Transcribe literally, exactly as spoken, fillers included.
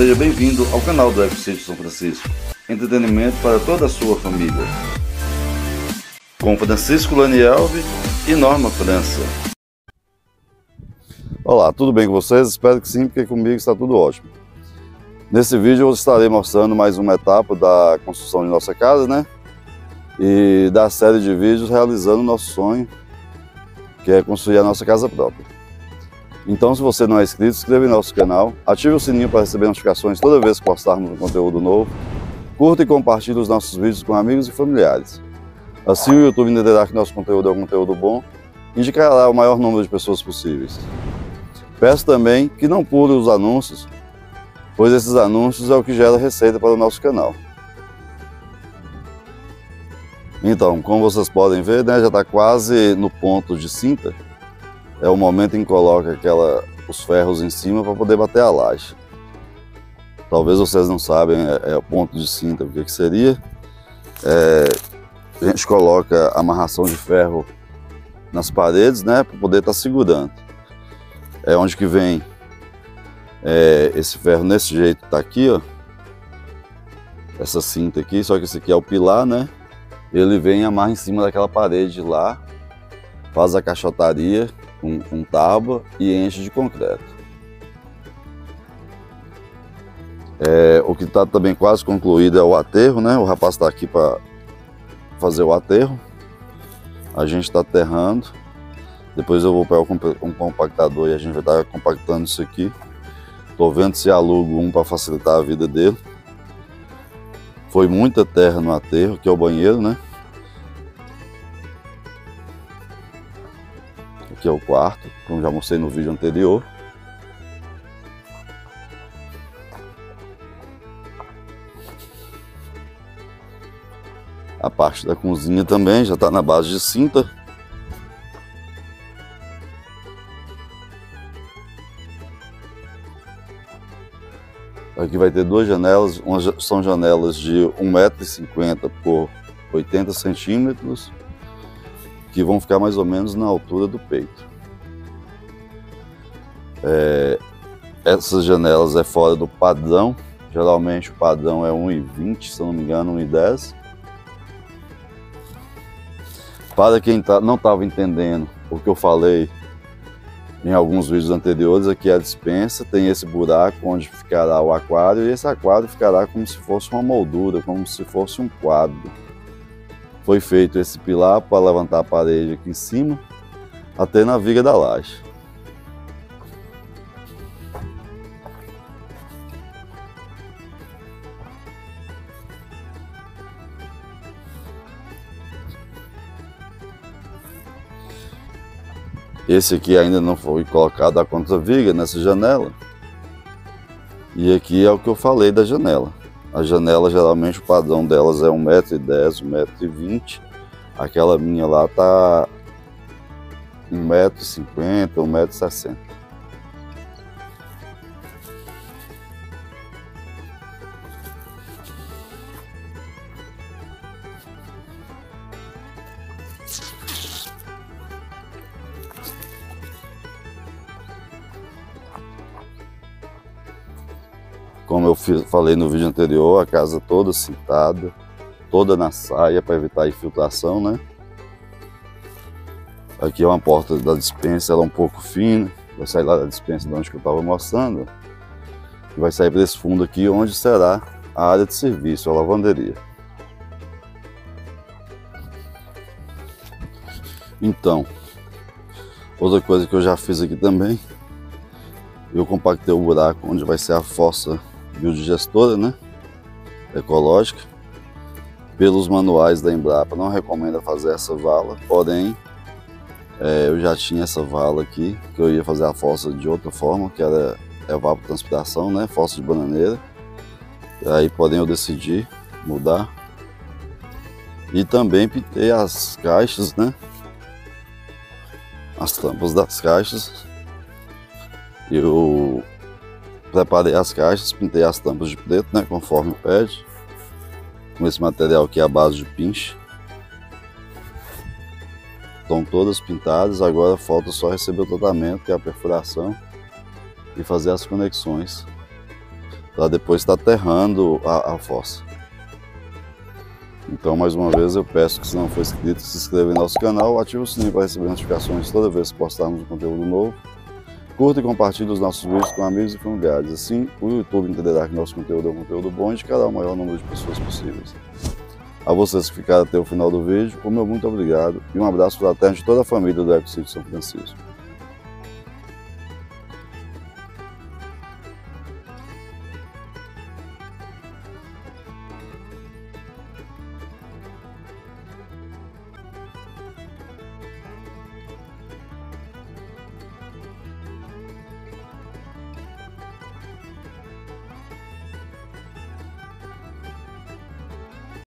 Seja bem-vindo ao canal do Ecosítio São Francisco, entretenimento para toda a sua família. Com Francisco Lanielve e Norma França. Olá, tudo bem com vocês? Espero que sim, porque comigo está tudo ótimo. Nesse vídeo eu estarei mostrando mais uma etapa da construção de nossa casa, né? E da série de vídeos realizando o nosso sonho, que é construir a nossa casa própria. Então, se você não é inscrito, inscreva-se no nosso canal, ative o sininho para receber notificações toda vez que postarmos um conteúdo novo, curta e compartilhe os nossos vídeos com amigos e familiares. Assim o YouTube entenderá que nosso conteúdo é um conteúdo bom e indicará o maior número de pessoas possíveis. Peço também que não pule os anúncios, pois esses anúncios é o que gera receita para o nosso canal. Então, como vocês podem ver, né, já está quase no ponto de cinta. É o momento em que coloca aquela, os ferros em cima para poder bater a laje. Talvez vocês não sabem, é, é o ponto de cinta, o que, que seria. É, a gente coloca a amarração de ferro nas paredes, né, para poder estar tá segurando. É onde que vem é, esse ferro, nesse jeito, tá aqui, ó. Essa cinta aqui, só que esse aqui é o pilar, né. Ele vem e amarra em cima daquela parede lá, faz a caixotaria Com, com tábua e enche de concreto. É, o que está também quase concluído é o aterro, né? O rapaz está aqui para fazer o aterro. A gente está aterrando. Depois eu vou pegar um compactador e a gente vai estar compactando isso aqui. Estou vendo se alugo um para facilitar a vida dele. Foi muita terra no aterro, que é o banheiro, né? Aqui é o quarto, como já mostrei no vídeo anterior. A parte da cozinha também já está na base de cinta. Aqui vai ter duas janelas, umas são janelas de um metro e cinquenta por oitenta centímetros. Que vão ficar mais ou menos na altura do peito. É, essas janelas é fora do padrão, geralmente o padrão é um e vinte, se não me engano, um e dez. Para quem tá, não estava entendendo o que eu falei em alguns vídeos anteriores, aqui é a despensa, tem esse buraco onde ficará o aquário, e esse aquário ficará como se fosse uma moldura, como se fosse um quadro. Foi feito esse pilar para levantar a parede aqui em cima, até na viga da laje. Esse aqui ainda não foi colocado a contra-viga nessa janela. E aqui é o que eu falei da janela. A janela, geralmente, o padrão delas é um metro e dez, um metro e vinte. Aquela minha lá tá um metro e cinquenta, um metro e sessenta. Como eu falei no vídeo anterior, a casa toda cintada, toda na saia para evitar a infiltração, né? Aqui é uma porta da despensa, ela é um pouco fina, vai sair lá da despensa de onde que eu estava mostrando, e vai sair para esse fundo aqui, onde será a área de serviço, a lavanderia. Então, outra coisa que eu já fiz aqui também, eu compactei o buraco onde vai ser a fossa biodigestora, né, ecológica. Pelos manuais da Embrapa não recomenda fazer essa vala, porém é, eu já tinha essa vala aqui, que eu ia fazer a fossa de outra forma, que era evapotranspiração, né, fossa de bananeira. E aí, porém, eu decidi mudar e também pintei as caixas, né, as tampas das caixas. Eu preparei as caixas, pintei as tampas de preto, né, conforme pede, com esse material que é a base de pinche. Estão todas pintadas, agora falta só receber o tratamento, que é a perfuração, e fazer as conexões para depois estar aterrando a, a fossa. Então, mais uma vez, eu peço que, se não for inscrito, se inscreva em nosso canal, ative o sininho para receber notificações toda vez que postarmos um conteúdo novo, curta e compartilhe os nossos vídeos com amigos e familiares. Assim, o YouTube entenderá que nosso conteúdo é um conteúdo bom e indicará o maior número de pessoas possíveis. A vocês que ficaram até o final do vídeo, o meu muito obrigado e um abraço fraterno de toda a família do Ecosítio São Francisco.